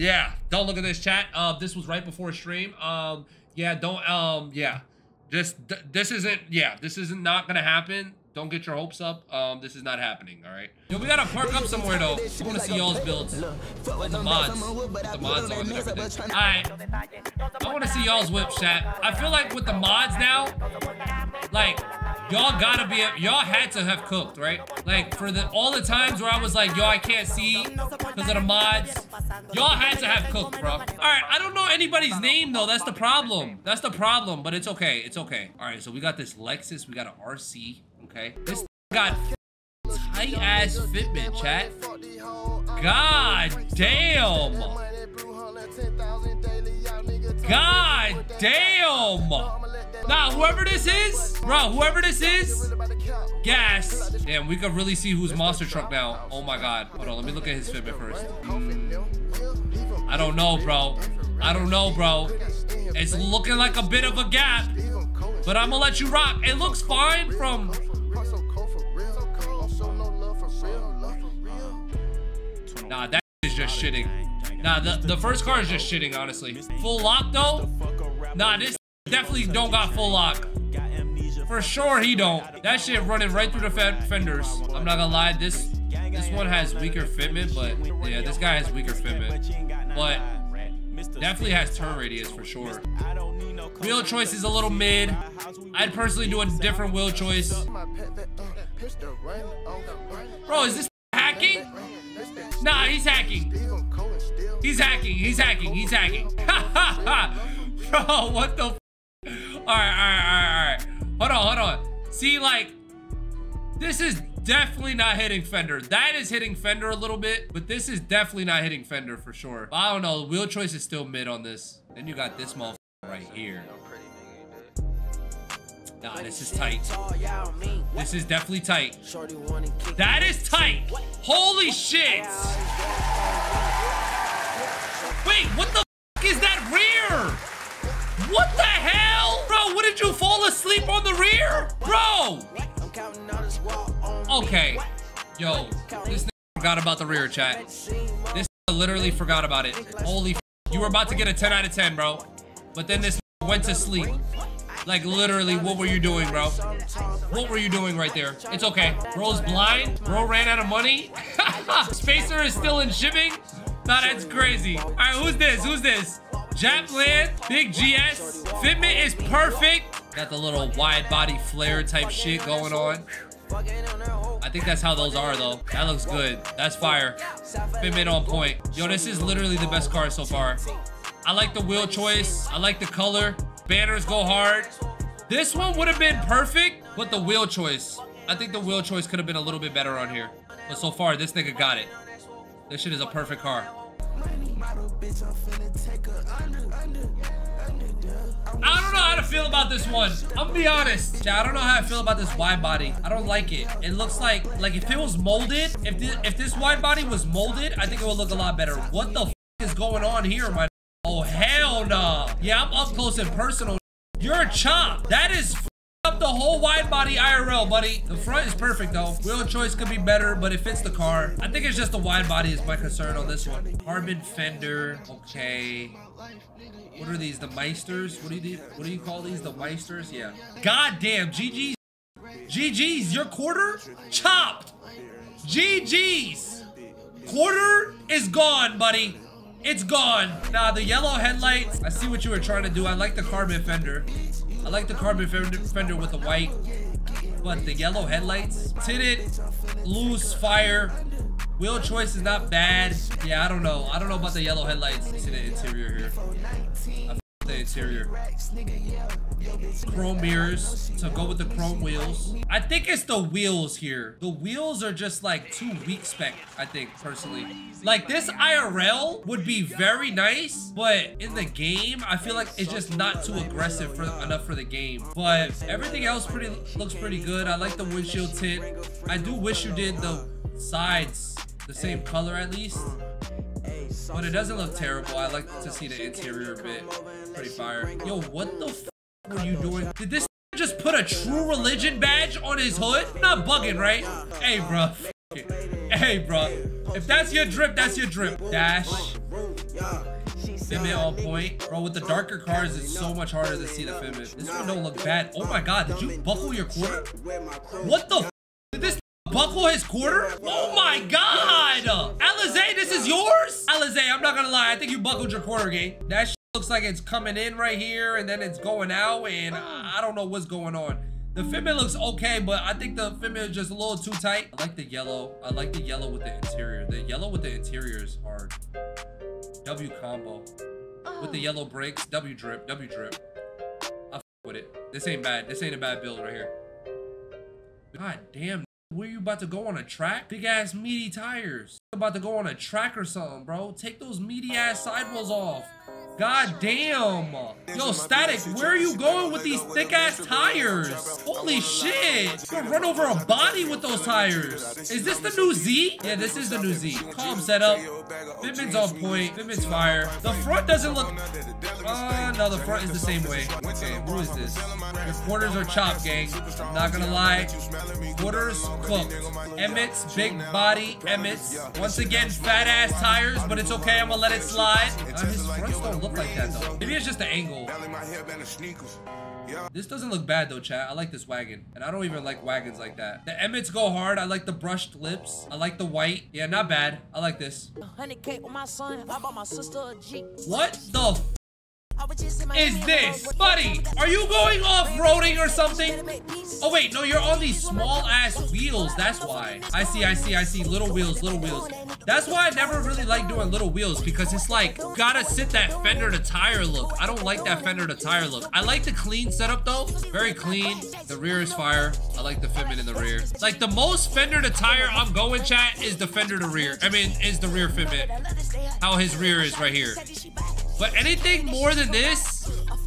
Yeah, don't look at this chat. This was right before a stream. Yeah, don't, yeah. This isn't, yeah, this isn't not gonna happen. Don't get your hopes up. This is not happening, all right? Yo, we gotta park up somewhere, though. I wanna see y'all's builds with the mods. With the mods on and everything. All right. I wanna see y'all's whip chat. I feel like with the mods now, like, y'all gotta be, y'all had to have cooked, right? Like, for the all the times where I was like, yo, I can't see because of the mods, y'all had to have cooked, bro. All right, I don't know anybody's name, though. That's the problem. That's the problem, but it's okay. It's okay. All right, so we got this Lexus. We got an RC. Okay. This got tight ass Fitbit, chat. God damn. God damn. Nah, whoever this is, bro, whoever this is, gas. Damn, we could really see who's monster truck now. Oh my god. Hold on, let me look at his Fitbit first. I don't know, bro. I don't know, bro. It's looking like a bit of a gap, but I'm gonna let you rock. It looks fine from... Nah, that is just shitting. Nah, the first car is just shitting, honestly. Full lock, though? Nah, this definitely don't got full lock. For sure he don't. That shit running right through the fenders. I'm not gonna lie, this one has weaker fitment, but... Yeah, this guy has weaker fitment. But... Definitely has turn radius for sure. Wheel choice is a little mid. I'd personally do a different wheel choice. Bro, is this hacking? Nah, he's hacking. He's hacking. He's hacking. He's hacking. Bro, what the f? Alright, alright. Hold on, See, like, this is definitely not hitting fender. That is hitting fender a little bit, but this is definitely not hitting fender for sure. But I don't know. Wheel choice is still mid on this. Then you got this motherfucker right here. Nah, this is tight. This is definitely tight. That is tight. Holy shit. Wait, what the f is that rear? What the hell? Bro, what, did you fall asleep on the rear? Bro. Okay, yo, this forgot about the rear, chat. This literally forgot about it. Holy f, you were about to get a 10 out of 10, bro. But then this went to sleep. Like, literally, what were you doing, bro? What were you doing right there? It's okay. Bro's blind. Bro ran out of money. Spacer is still in shipping. Nah, that's crazy. All right, who's this? Who's this? Japland, Big GS. Fitment is perfect. Got the little wide body flare type shit going on. I think that's how those are, though. That looks good. That's fire. Fitment on point. Yo, this is literally the best car so far. I like the wheel choice. I like the color. Banners go hard. This one would have been perfect, but the wheel choice. I think the wheel choice could have been a little bit better on here. But so far, this nigga got it. This shit is a perfect car. I don't know how to feel about this one. I'm gonna be honest. I don't know how I feel about this wide body. I don't like it. It looks like if it was molded, if this wide body was molded, I think it would look a lot better. What the f is going on here, my? Oh, hell no. Yeah, I'm up close and personal. You're a chop. That is f up the whole wide body IRL, buddy. The front is perfect, though. Wheel choice could be better, but it fits the car. I think it's just the wide body is my concern on this one. Carbon fender. Okay. What are these? The Meisters? What do you call these? The Meisters? Yeah. Goddamn, GG's. GG's, your quarter? Chopped. GG's. Quarter is gone, buddy. It's gone. Nah, the yellow headlights. I see what you were trying to do. I like the carbon fender. I like the carbon fender with the white. But the yellow headlights. Tinted. Loose. Fire. Wheel choice is not bad. Yeah, I don't know. I don't know about the yellow headlights. See the interior here. I f the interior. Chrome mirrors. So go with the chrome wheels. I think it's the wheels here. The wheels are just like too weak spec, I think, personally. Like, this IRL would be very nice, but in the game, I feel like it's just not too aggressive enough for the game. But everything else looks pretty good. I like the windshield tint. I do wish you did the sides the same color at least, but it doesn't look terrible. I like to see the interior a bit. Pretty fire. Yo, what the f were you doing? Did this just put a True Religion badge on his hood? Not bugging, right? Hey, bro. Hey, bro. If that's your drip, that's your drip. Dash. Fitment all point. Bro, with the darker cars, it's so much harder to see the fitment. This one don't look bad. Oh my god, did you buckle your quarter? What the f? Did this buckle his quarter? Oh my god! Alizé, this is yours? Alizé, I'm not gonna lie. I think you buckled your quarter, gang. That shit looks like it's coming in right here, and then it's going out, and I don't know what's going on. The fitment looks okay, but I think the fitment is just a little too tight. I like the yellow. I like the yellow with the interior. The yellow with the interior is hard. W combo. With the yellow brakes. W drip. W drip. I f with it. This ain't bad. This ain't a bad build right here. God damn. Where you about to go on a track? Big ass meaty tires. About to go on a track or something, bro. Take those meaty ass sidewheels off. God damn. Yo, Static, where are you going with these thick-ass tires? Holy shit. You're gonna run over a body with those tires. Is this the new Z? Yeah, this is the new Z. Calm setup. Fitment's on point. Fitment's fire. The front doesn't look... no, the front is the same way. Okay, who is this? Your quarters are chopped, gang. I'm not gonna lie. Quarters cooked. Emmett's big body. Emmett's. Once again, fat-ass tires, but it's okay. I'm gonna let it slide. His fronts don't look like that though. Maybe it's just the angle. This doesn't look bad though, chat. I like this wagon, and I don't even like wagons like that. The Emmets go hard. I like the brushed lips. I like the white. Yeah, not bad. I like this. What the f is this? Buddy, are you going off-roading or something? Oh wait, no, you're on these small ass wheels. That's why. I see. Little wheels, little wheels. That's why I never really like doing little wheels, because it's like, gotta sit that fender to tire look. I don't like that fender to tire look. I like the clean setup though. Very clean. The rear is fire. I like the fitment in the rear. Like the most fender to tire I'm going, chat, is the fender to rear. I mean, is the rear fitment. How his rear is right here. But anything more than this,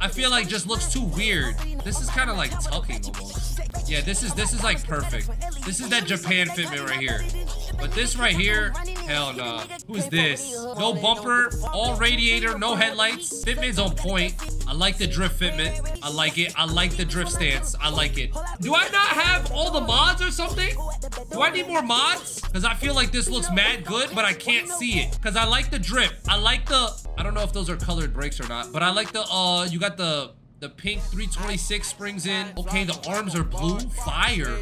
I feel like just looks too weird. This is kind of like tucking almost. Yeah, this is like perfect. This is that Japan fitment right here. But this right here, hell nah. Who's this? No bumper, all radiator, no headlights. Fitment's on point. I like the drift fitment. I like it. I like the drift stance. I like it. Do I not have all the mods or something? Do I need more mods? Because I feel like this looks mad good, but I can't see it. Because I like the drip. I like the... I don't know if those are colored brakes or not, but I like the... you got the pink 326 springs in. Okay, the arms are blue. Fire.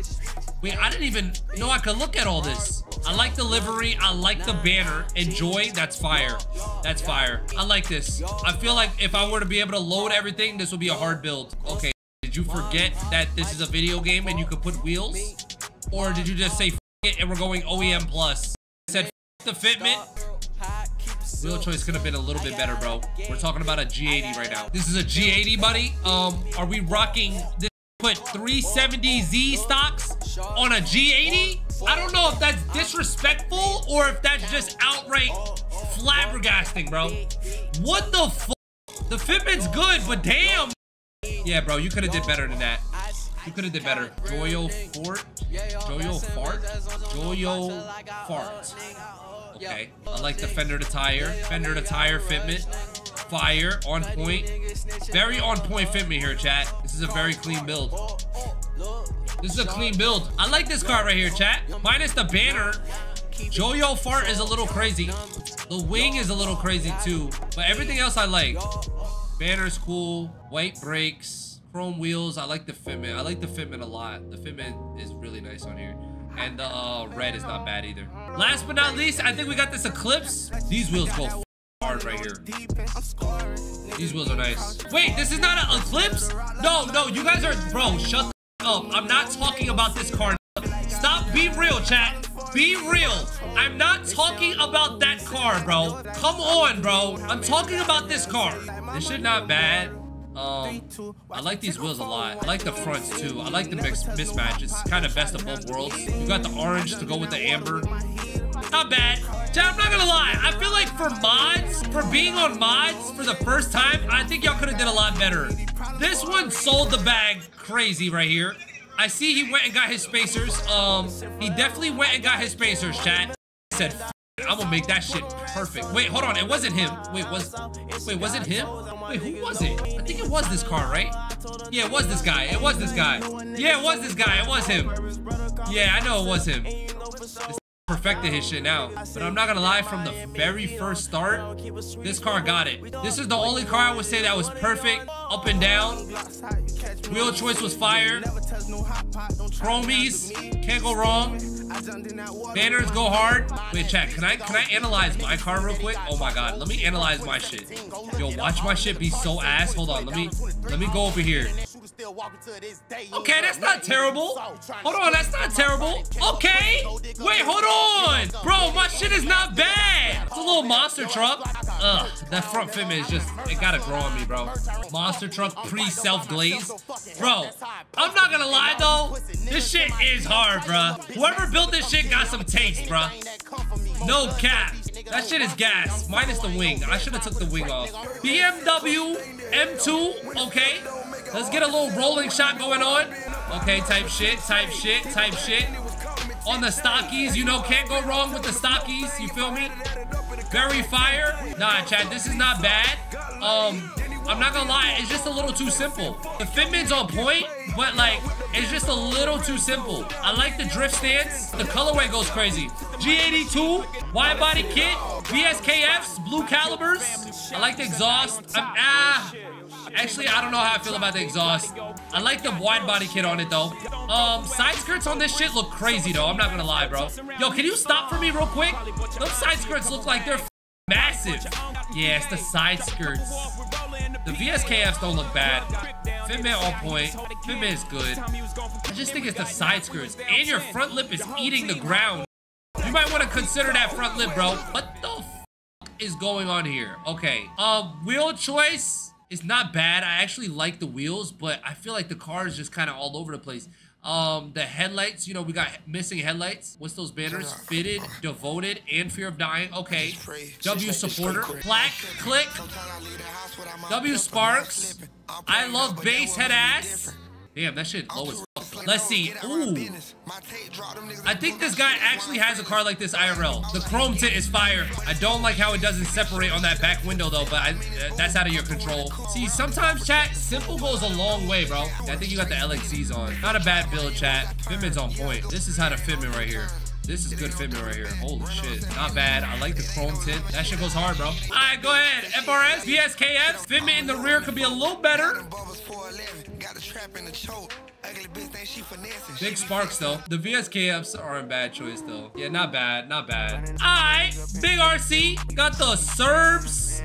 Wait, I didn't even know I could look at all this. I like the livery. I like the banner. Enjoy. That's fire. That's fire. I like this. I feel like if I were to be able to load everything, this would be a hard build. Okay, did you forget that this is a video game and you could put wheels? Or did you just say F it and we're going OEM plus? I said F the fitment. Wheel choice could have been a little bit better, bro. We're talking about a G80 right now. This is a G80, buddy. Are we rocking this? Put 370Z stocks on a G80? I don't know if that's disrespectful or if that's just outright flabbergasting, bro. What the fuck? The fitment's good, but damn. Yeah, bro, you could have did better than that. You could have did better. Joyo Fart. Okay. I like the fender to tire fitment. Fire, on point. Very on point fitment here, chat. This is a very clean build. This is a clean build. I like this car right here, chat. Minus the banner. Joyo Fart is a little crazy. The wing is a little crazy too. But everything else I like. Banner's cool. White brakes. Chrome wheels. I like the fitment. I like the fitment a lot. The fitment is really nice on here. And the red is not bad either. Last but not least, I think we got this Eclipse. These wheels go hard right here. These wheels are nice. Wait, this is not an Eclipse? No, you guys are... Bro, shut the up. I'm not talking about this car. Stop. Be real, chat. Be real. I'm not talking about that car, bro. Come on, bro. I'm talking about this car. This shit not bad. I like these wheels a lot. I like the fronts too. I like the mixed mismatch. It's kind of best of both worlds. You got the orange to go with the amber. Not bad. Chat, I'm not gonna lie. I feel like for mods, for being on mods for the first time, I think y'all could have did a lot better. This one sold the bag crazy right here. I see he went and got his spacers. He definitely went and got his spacers, chat. He said, I'm gonna make that shit perfect. Wait, hold on. It wasn't him. Wait, was it him? Wait, who was it? I think it was this car, right? Yeah, it was this guy. Yeah, it was him. Yeah, I know it was him. This perfected his shit now, but I'm not gonna lie, from the very first start this car got it. This is the only car I would say that was perfect up and down. Wheel choice was fire. Chromies, can't go wrong. Banners go hard. Wait, chat, can I analyze my car real quick? Oh my god, let me analyze my shit. Yo, watch my shit be so ass. Hold on, let me go over here. Okay, that's not terrible. Hold on, that's not terrible. Okay, wait, hold on, bro, my shit is not bad. It's a little monster truck. Ugh, that front fitment is just, it gotta grow on me, bro. Monster truck pre-self-glaze. Bro, I'm not gonna lie though, this shit is hard, bro. Whoever built this shit got some taste, bro. No cap, that shit is gas, minus the wing. I should have took the wing off. BMW M2, okay. Let's get a little rolling shot going on. Okay, type shit, type shit, type shit. On the stockies, you know, can't go wrong with the stockies, you feel me? Very fire. Nah, chat, this is not bad. I'm not gonna lie, it's just a little too simple. The fitment's on point, but like, it's just a little too simple. I like the drift stance. The colorway goes crazy. G82, wide body kit, BSKFs, blue calibers. I like the exhaust. Actually, I don't know how I feel about the exhaust. I like the wide body kit on it though. Side skirts on this shit look crazy though. I'm not gonna lie, bro. Yo, can you stop for me real quick? Those side skirts look like they're massive. Yeah, it's the side skirts. The VSKFs don't look bad. Fitment on point. Fitment is good. I just think it's the side skirts. And your front lip is eating the ground. You might want to consider that front lip, bro. What the f is going on here? Okay. Wheel choice. It's not bad. I actually like the wheels, but I feel like the car is just kind of all over the place. The headlights, you know, we got missing headlights. What's those banners? Fitted, devoted, and fear of dying. Okay. W supporter. Plaque, click. W sparks. I love bass head ass. Damn, that shit low as fuck. Let's see. Ooh. I think this guy actually has a car like this IRL. The chrome tint is fire. I don't like how it doesn't separate on that back window though, but that's out of your control. See, sometimes, chat, simple goes a long way, bro. I think you got the LXCs on. Not a bad build, chat. Fitment's on point. This is how to fitment right here. This is good fitment right here. Holy shit. Not bad. I like the chrome tint. That shit goes hard, bro. All right, go ahead. FRS, BSKF. Fitment in the rear could be a little better. Big sparks, though. The VSKFs are a bad choice, though. Yeah, not bad. Not bad. All right. Big RC. Got the Serbs.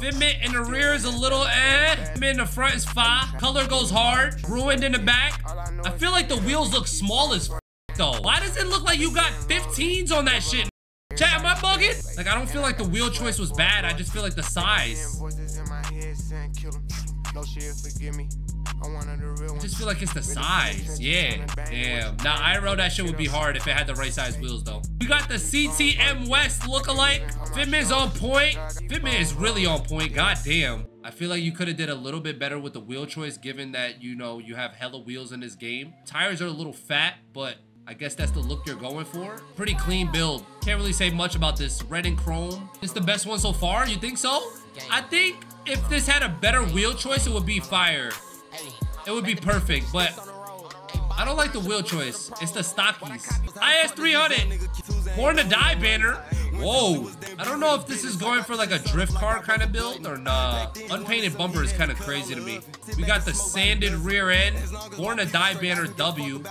Fitment in the rear is a little eh. Fitment in the front is fine. Color goes hard. Ruined in the back. I feel like the wheels look small as though. Why does it look like you got 15s on that shit? Chat, am I bugging? Like, I don't feel like the wheel choice was bad. I just feel like the size. I just feel like it's the size. Yeah. Damn. Now, IRL, that shit would be hard if it had the right size wheels, though. We got the CTM West lookalike. Fitment's on point. Fitment is really on point. God damn. I feel like you could have did a little bit better with the wheel choice, given that, you know, you have hella wheels in this game. Tires are a little fat, but I guess that's the look you're going for. Pretty clean build. Can't really say much about this. Red and chrome. It's the best one so far. You think so? I think if this had a better wheel choice, it would be fire. It would be perfect, but I don't like the wheel choice. It's the stockies. IS300. Born to Die banner. Whoa. I don't know if this is going for like a drift car kind of build or nah. Unpainted bumper is kind of crazy to me. We got the sanded rear end. Born to Die banner W.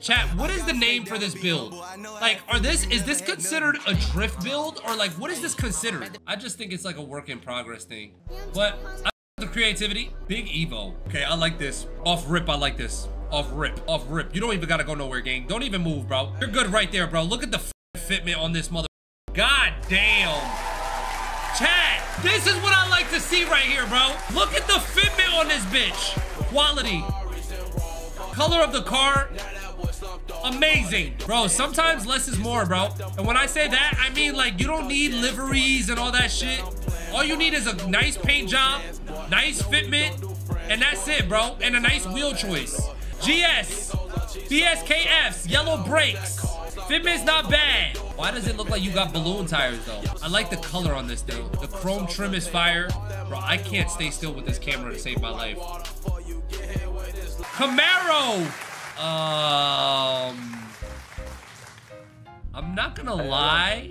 Chat, what is the name for this build? Like, is this considered a drift build? Or like, what is this considered? I just think it's like a work in progress thing. But I the creativity. Big Evo. Okay, I like this. Off rip, I like this. Off rip, off rip. You don't even gotta go nowhere, gang. Don't even move, bro. You're good right there, bro. Look at the fitment on this mother. God damn. Chat, this is what I like to see right here, bro. Look at the fitment on this bitch. Quality. Color of the car. Amazing. Bro, sometimes less is more, bro. And when I say that, I mean like you don't need liveries and all that shit. All you need is a nice paint job, nice fitment, and that's it, bro. And a nice wheel choice. GS, BSKFs, yellow brakes. Fitment's not bad. Why does it look like you got balloon tires though? I like the color on this though. The chrome trim is fire. Bro, I can't stay still with this camera to save my life. Camaro. I'm not gonna lie.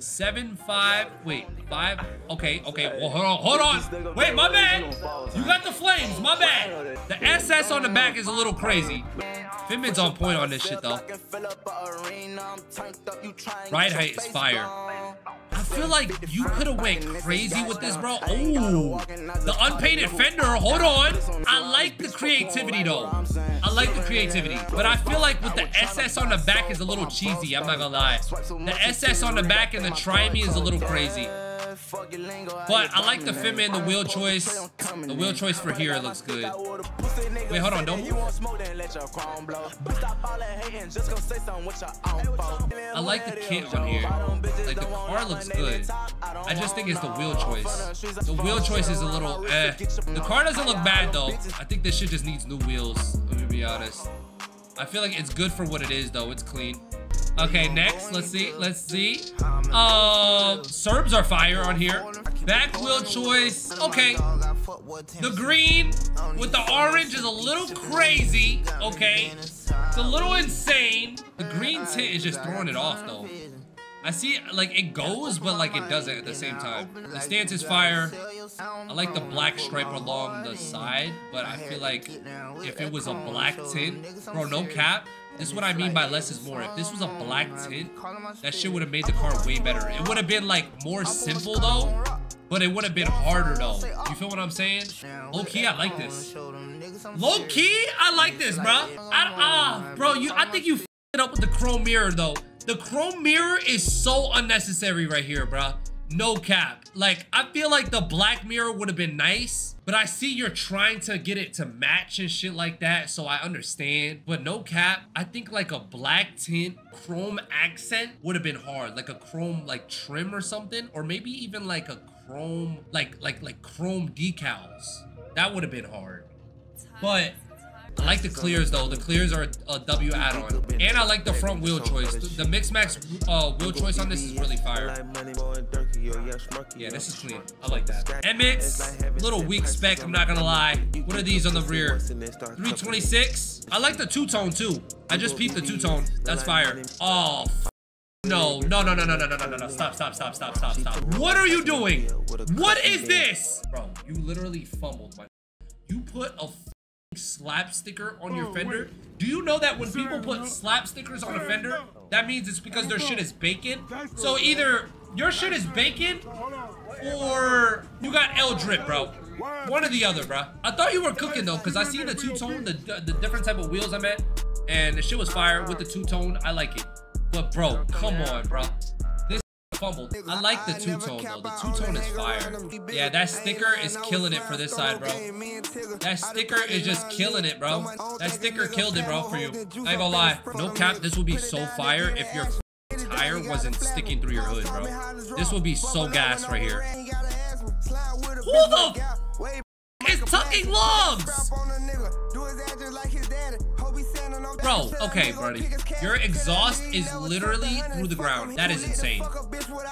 7-5. Wait, 5. Okay. Well, hold on. Wait, my bad. You got the flames. My bad. The SS on the back is a little crazy. Finman's on point on this shit though. Ride height is fire. I feel like you could have went crazy with this, bro. Oh, the unpainted fender. Hold on. I like the creativity though. I like the creativity, but I feel like with the SS on the back is a little cheesy. I'm not gonna lie. The SS on the back and the Try Me is a little crazy. But I like the Finman, the wheel choice. The wheel choice for here looks good. Wait, hold on, don't move. I like the kit on here. Like, the car looks good. I just think it's the wheel choice. The wheel choice is a little eh. The car doesn't look bad, though. I think this shit just needs new wheels, let me be honest. I feel like it's good for what it is, though. It's clean. Okay, next. Let's see. Serbs are fire on here. Back wheel choice. Okay. The green with the orange is a little crazy. Okay. It's a little insane. The green tint is just throwing it off, though. I see, like, it goes, but, like, it doesn't at the same time. The stance is fire. I like the black stripe along the side, but I feel like if it was a black tint, bro, no cap. This is what I mean by less is more. If this was a black tint, that shit would have made the car way better. It would have been, like, more simple, though, but it would have been harder, though. You feel what I'm saying? Low-key, I like this. Low-key, I like this, bro. Bro, I think you f***ed it up with the chrome mirror, though. The chrome mirror is so unnecessary right here, bro. No cap. Like, I feel like the black mirror would have been nice, but I see you're trying to get it to match and shit like that, so I understand. But no cap, I think like a black tint chrome accent would have been hard. Like a chrome, like, trim or something, or maybe even like a chrome, like chrome decals. That would have been hard. But I like the clears, though. The clears are a W add-on. And I like the front wheel choice. The Mix-Max wheel choice on this is really fire. Yeah, this is clean. I like that. MX, little weak spec, I'm not gonna lie. What are these on the rear? 326. I like the two-tone, too. I just peeped the two-tone. That's fire. Oh, No. Stop. What are you doing? What is this? Bro, you literally fumbled, my... You put a... slap sticker on your fender. Do you know that when people put slap stickers on a fender, that means it's because their shit is bacon? So either your shit is bacon or you got L drip, bro. One or the other, bro. I thought you were cooking, though, because I see the two-tone, the different type of wheels I'm at, and the shit was fire with the two-tone. I like it. But bro, come on, bro. Fumbled. I like the two-tone, though. The two-tone is fire. Yeah, that sticker is killing it for this side, bro. That sticker is just killing it, bro. That sticker killed it, bro, for you. I ain't gonna lie. No cap, this would be so fire if your tire wasn't sticking through your hood, bro. This would be so gas right here. Who the f*** is tucking logs? Bro, okay, buddy. Your exhaust is literally through the ground. That is insane.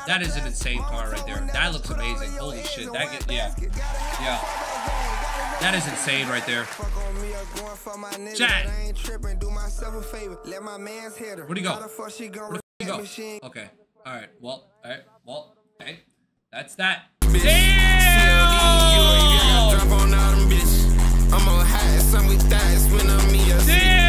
That is an insane car right there. That looks amazing. Holy shit. That gets, yeah. That is insane right there. Chat. Where'd he go? Okay. All right. Hey, that's that. Damn! Damn!